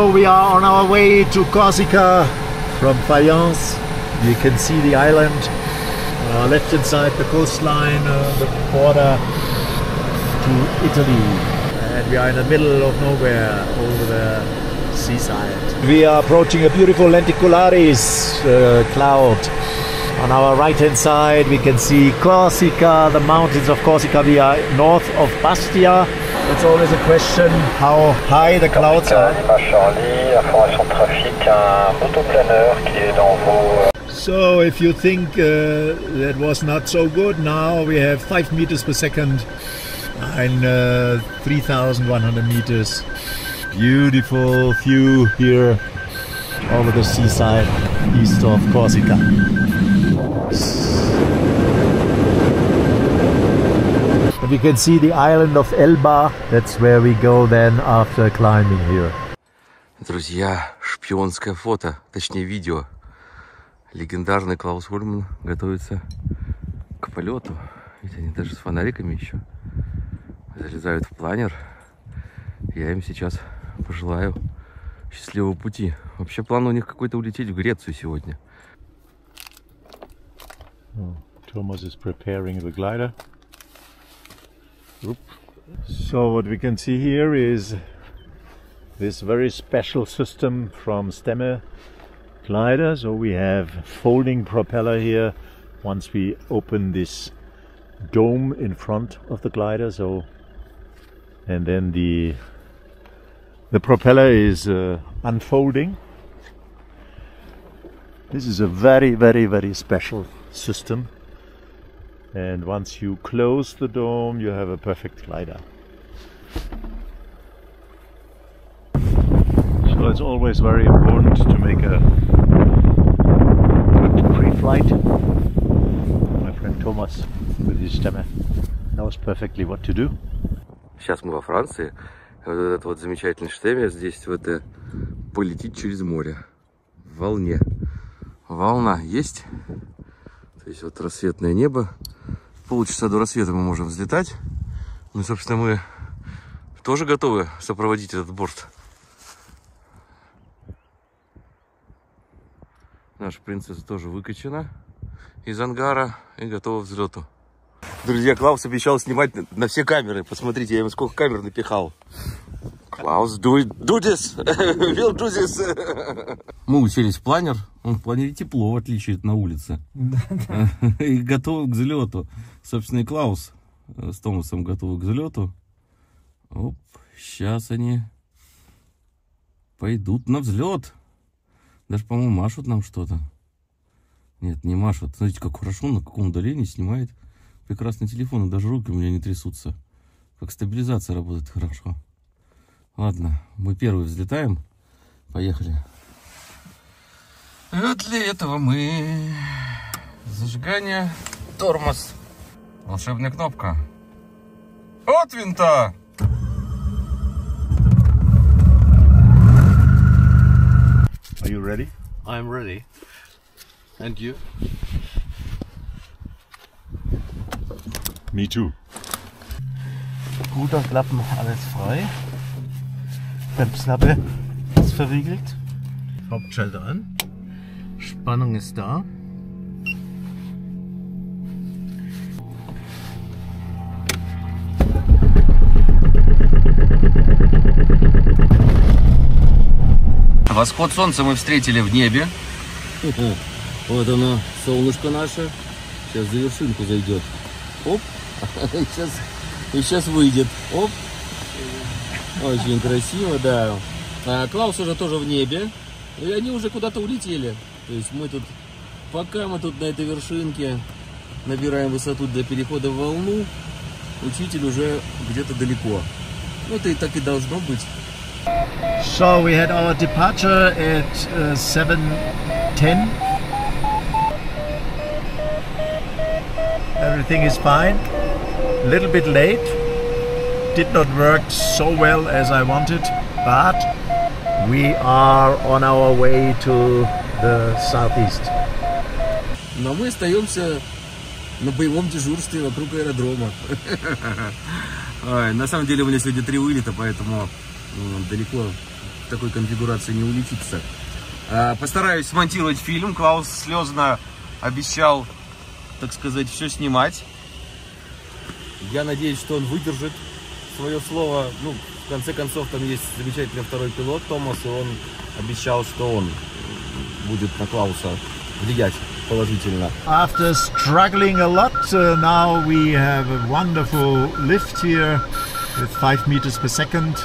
So we are on our way to Corsica from Fayence. You can see the island, left inside the coastline, the border to Italy. And we are in the middle of nowhere over the seaside. We are approaching a beautiful lenticularis cloud. On our right hand side we can see Corsica, the mountains of Corsica. We are north of Bastia. It's always a question how high the clouds are. So if you think that was not so good, now we have 5 meters per second and 3,100 meters. Beautiful view here over the seaside east of Corsica. And you can see the island of Elba. That's where we go then after climbing here. Друзья, шпионское фото, точнее видео. Легендарный Клаус Ульман готовится к полету. Ведь они даже с фонариками еще залезают в планер. Я им сейчас пожелаю счастливого пути. Вообще план у них какой-то улететь в Грецию сегодня. Oh, Thomas is preparing the glider. Oop. So what we can see here is this very special system from Stemme glider. So we have folding propeller here once we open this dome in front of the glider. So, and then the propeller is unfolding. This is a very, very, very special system, and once you close the dome you have a perfect glider. So it's always very important to make a good pre-flight. My friend Thomas with his Stemme knows perfectly what to do. Сейчас мы во Франции. Вот этот вот замечательный Stemme здесь вот полетит через море в волне. Волна есть. То есть вот рассветное небо, полчаса до рассвета мы можем взлетать. Ну и, собственно, мы тоже готовы сопроводить этот борт. Наша принцесса тоже выкачана из ангара и готова к взлету. Друзья, Клаус обещал снимать на все камеры. Посмотрите, я ему сколько камер напихал. Клаус, do this! We'll do this! Мы уселись в планер. В планере тепло, в отличие от на улице. И готовы к взлету. Собственно, и Клаус с Томасом готовы к взлету. Оп, сейчас они пойдут на взлет. Даже, по-моему, машут нам что-то. Нет, не машут. Смотрите, как хорошо, на каком удалении снимает. Прекрасный телефон, и даже руки у меня не трясутся. Как стабилизация работает хорошо. Ладно, мы первые взлетаем. Поехали. Вот для этого мы... Зажигание, тормоз. Волшебная кнопка. От винта! Are you ready? I'm ready. And you? Me too. Ruderklappen alles frei. Bremsklappe ist verriegelt. Hauptschalter an. Spannung ist da. Восход солнца мы встретили в небе. Вот оно, солнышко наше. Сейчас за вершинку зайдет. Оп. И сейчас выйдет. Оп. Очень красиво, да. А Клаус уже тоже в небе. И они уже куда-то улетели. То есть мы тут, пока мы тут на этой вершинке набираем высоту для перехода в волну, учитель уже где-то далеко. Вот и так и должно быть. So we had our departure at 7:10. Everything is fine. A little bit late. Did not work so well as I wanted, but we are on our way to the southeast. Но мы остаемся на боевом дежурстве вокруг аэродрома. На самом деле у меня сегодня 3 вылета, поэтому далеко в такой конфигурации не улетится. Постараюсь смонтировать фильм. Клаус слезно обещал, так сказать, все снимать. Я надеюсь, что он выдержит свое слово. Ну, в конце концов, там есть замечательный второй пилот, Томас, и он обещал, что он будет на Клауса влиять положительно. After struggling a lot, now we have a wonderful lift here with 5 meters per second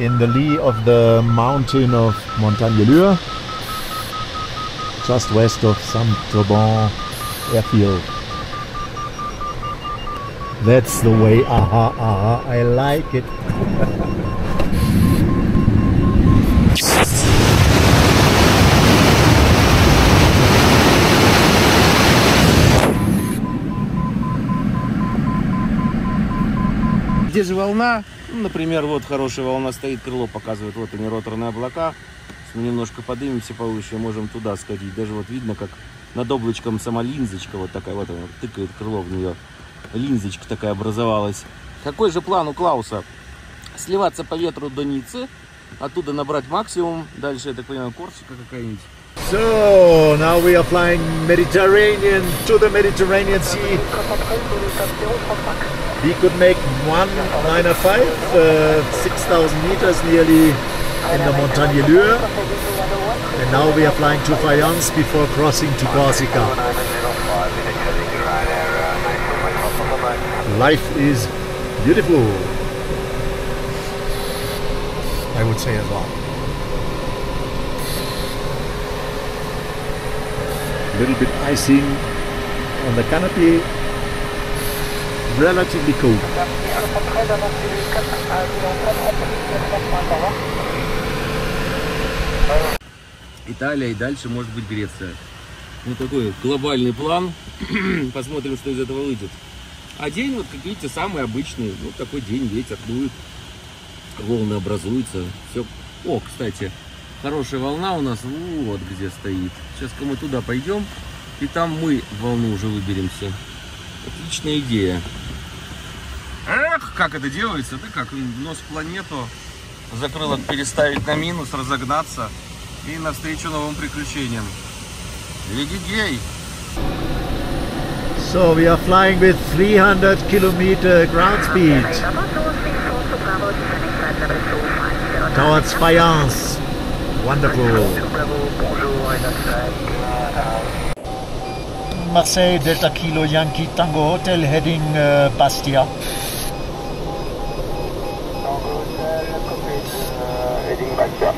in the lee of the mountain of Montagne Lure, just west of Saint-Tauban airfield. That's the way. Aha, aha, I like it. Где же волна? Ну, например, вот хорошая волна стоит, крыло показывает, вот они роторные облака. Мы немножко поднимемся повыше, можем туда сходить. Даже вот видно, как над облачком сама линзочка, вот такая вот она, тыкает крыло в нее. Линзочка такая образовалась. Какой же план у Клауса? Сливаться по ветру до Ниццы, оттуда набрать максимум. Дальше, я так понимаю, Корсика какая-нибудь. So, now we are flying Mediterranean to the Mediterranean Sea. We could make 195, 6,000 meters nearly in the Montagne Lure. And now we are flying to Fayence before crossing to Corsica. Life is beautiful, I would say as well. A little bit icing on the canopy, relatively cool. Италия и дальше может быть Греция. Вот такой глобальный план. Посмотрим, что из этого выйдет. А день, вот как видите, самый обычный. Вот такой день, ветер дует, волны образуются. Все. О, кстати, хорошая волна у нас вот где стоит. Сейчас-ка мы туда пойдем, и там мы в волну уже выберемся. Отличная идея. Эх, как это делается? Да как, нос в планету, закрылок переставить на минус, разогнаться и навстречу новым приключениям. Эгегей! So we are flying with 300 km ground speed towards Fayence. Wonderful. Marseille, Delta Kilo Yankee Tango Hotel, heading Bastia. Tango Hotel, copies, heading Bastia.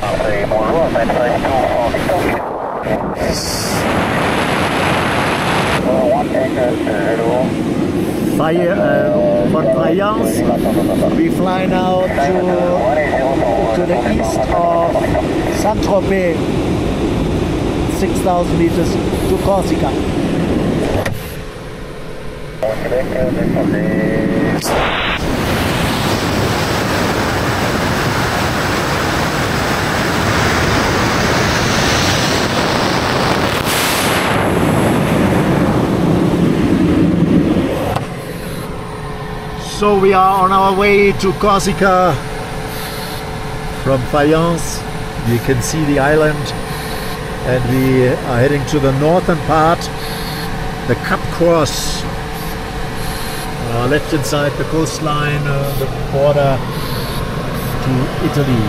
Marseille, bonjour, Marseille 242. 1 acre, 0. We fly now to the east of Saint-Tropez, 6,000 meters to Corsica. So we are on our way to Corsica from Fayence. You can see the island, and we are heading to the northern part, the Cap Corse, left inside the coastline, the border to Italy.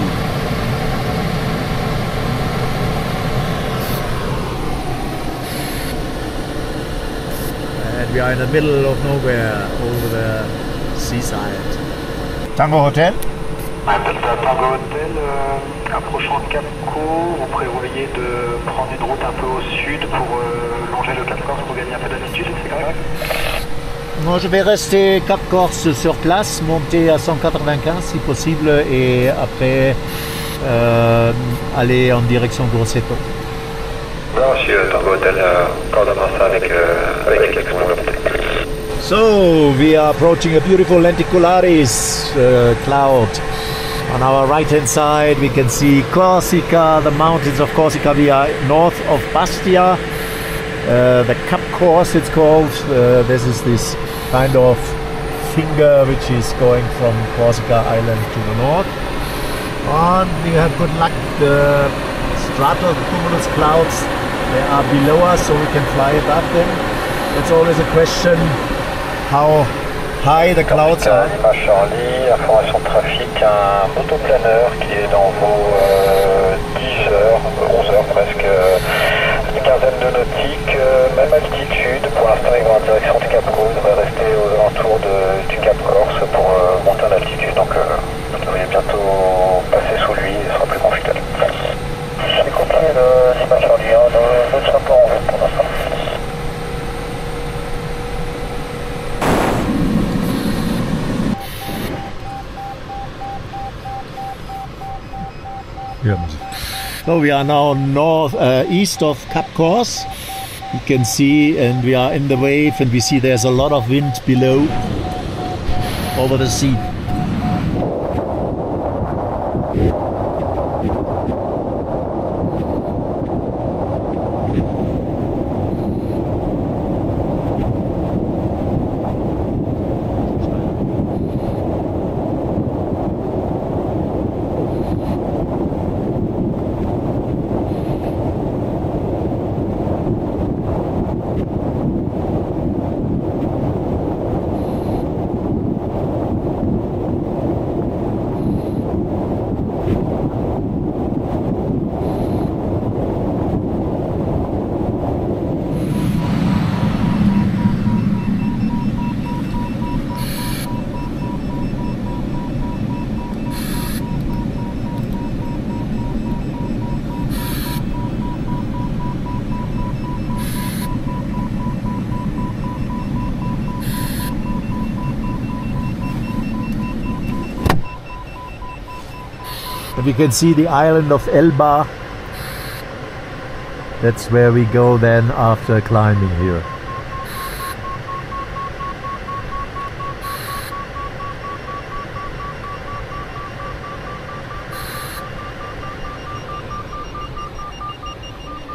And we are in the middle of nowhere over there. Seaside. Tango Hotel. Delta Tango Hotel, approchant de Cap Corse, vous prévoyez de prendre une route un peu au sud pour longer le Cap Corse pour gagner un peu d'altitude, c'est correct? Moi je vais rester Cap Corse sur place, monter à 195 si possible et après aller en direction Grosseto. Non, monsieur, Tango Hotel, quand on avance avec quelqu'un d'autre. So we are approaching a beautiful lenticularis cloud On our right hand side we can see Corsica, the mountains of Corsica. We are north of Bastia, the Cap Corse it's called. This is this kind of finger which is going from Corsica Island to the north. And we have good luck, the stratocumulus clouds, they are below us, so we can fly above them. It's always a question how high the clouds are. Charlie, information trafic, un motoplaneur qui est dans vos 10h, 11h presque, une quinzaine de nautiques, même altitude. Pour l'instant, ils vont en direction du Cap Corse, on va rester aux alentours du Cap Corse pour monter en altitude. Donc, vous devriez bientôt passer sous lui, il sera plus confortable. Écoutez, c'est pas Charlie, nous ne sommes pas en route pour l'instant. So we are now north east of Cap Corse. You can see, and we are in the wave, and we see there's a lot of wind below over the sea. You can see the island of Elba. That's where we go then after climbing here.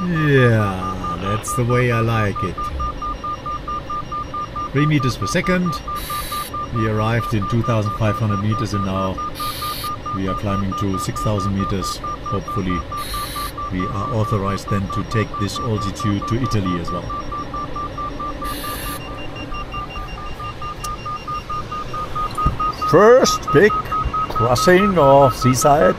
Yeah, that's the way I like it. 3 meters per second. We arrived in 2,500 meters and now we are climbing to 6,000 meters. Hopefully, we are authorized then to take this altitude to Italy as well. First big crossing of seaside.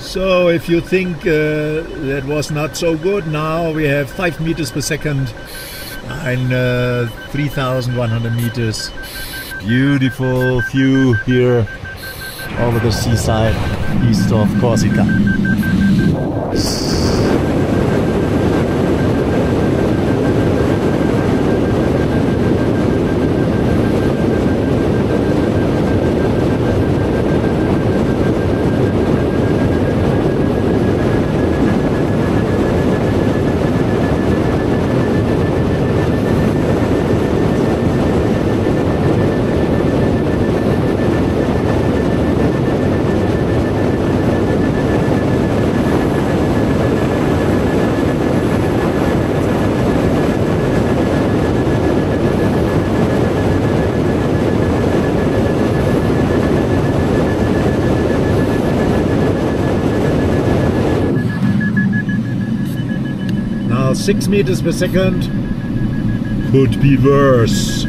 So if you think that was not so good, now we have 5 meters per second and 3,100 meters. Beautiful view here over the seaside east of Corsica. Now 6 meters per second could be worse.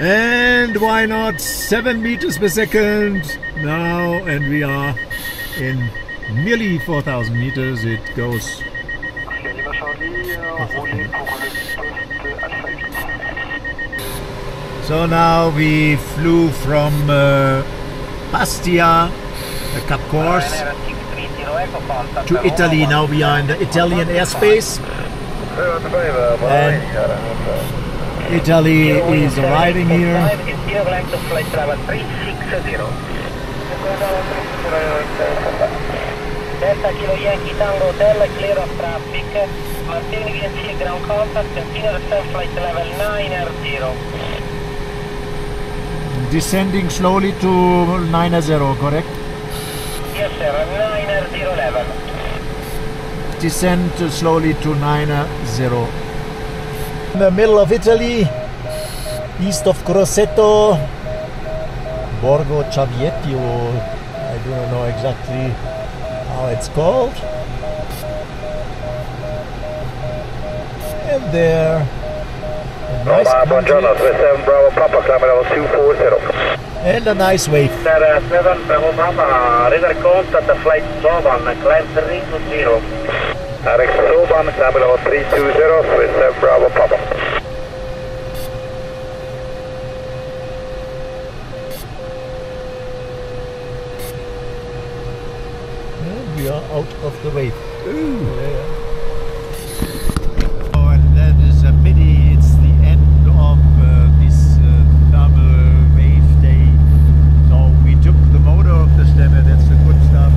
And why not 7 meters per second now, and we are in nearly 4,000 meters. It goes. So now we flew from Bastia, the Cap Corse, to Italy. Now we are in the Italian airspace, and Italy is arriving here. Delta Kilo Yankee Tango Hotel, clear of traffic. Maintaining VNC ground contact, continue descent flight level 9R0. Descending slowly to 9R0, correct? Yes, sir, 9R0 level. Descend slowly to 9R0. In the middle of Italy, east of Grosseto, Borgo Chavieti, or I don't know exactly how it's called. And there, a nice and a nice wave. We are out of the way. Ooh. Yeah. Oh, and that is a pity. It's the end of this double wave day. So we took the motor of the stemmer. That's the good stuff. So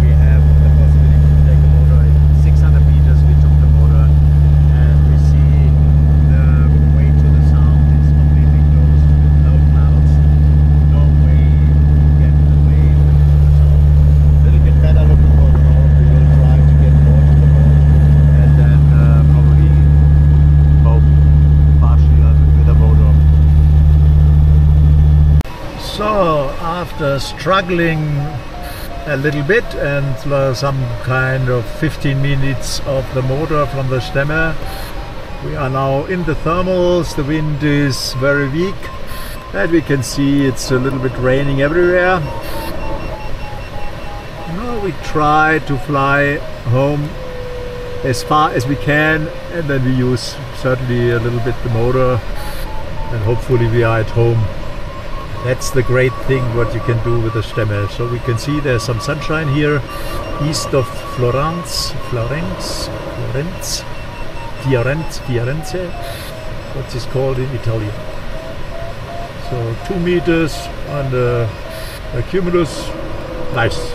we have the possibility to take a motor at 600 meters. We took the motor, and we see the way to the sound is completely closed with no clouds. No way to get the wave into the sound. A little bit better looking for the road. We will try to get more to the road, and then probably both partially with the motor. So after struggling a little bit and some kind of 15 minutes of the motor from the stemmer, we are now in the thermals. The wind is very weak, and we can see it's a little bit raining everywhere. Now we try to fly home as far as we can, and then we use certainly a little bit the motor, and hopefully we are at home. That's the great thing what you can do with the stemmer. So we can see there's some sunshine here east of Firenze, what is called in Italian. So 2 meters on the cumulus, nice.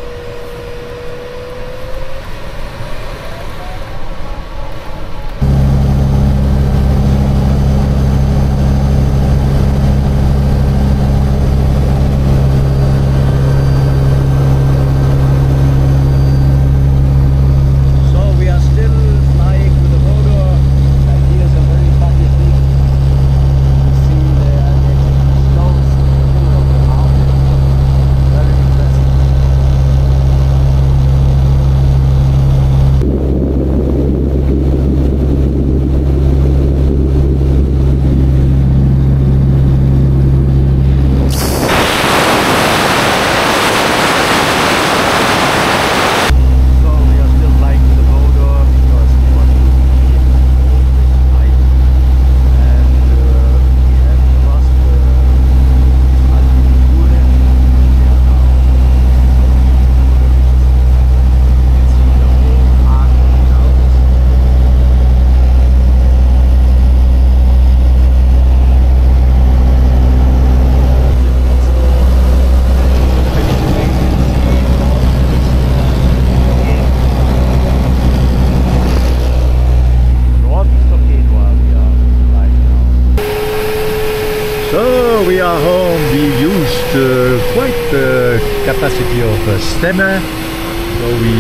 Capacity of the stemmer, so we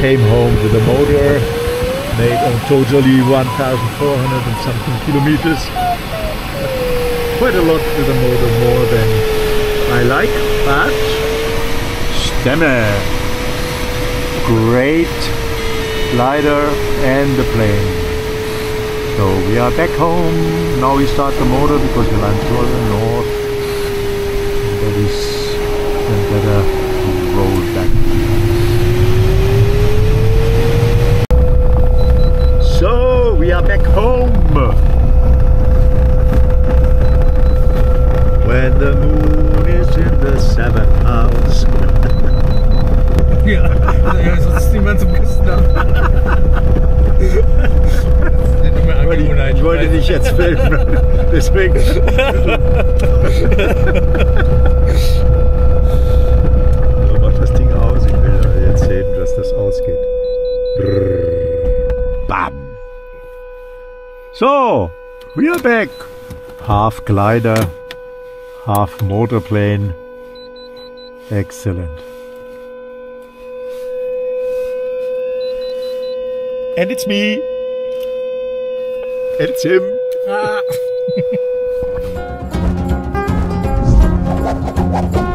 came home with the motor, made on totally 1,400 and something kilometers. Quite a lot with the motor, more than I like, but stemmer, great glider and the plane. So we are back home. Now we start the motor because the land toward the north. That is. And better roll back. So we are back home. When the moon is in the seventh house. Yeah, ich wollte dich jetzt filmen. Deswegen. das ausgeht. Brrr. Bam. So, we're back. Half glider, half motorplane. Excellent. And it's me. And it's him. Ah.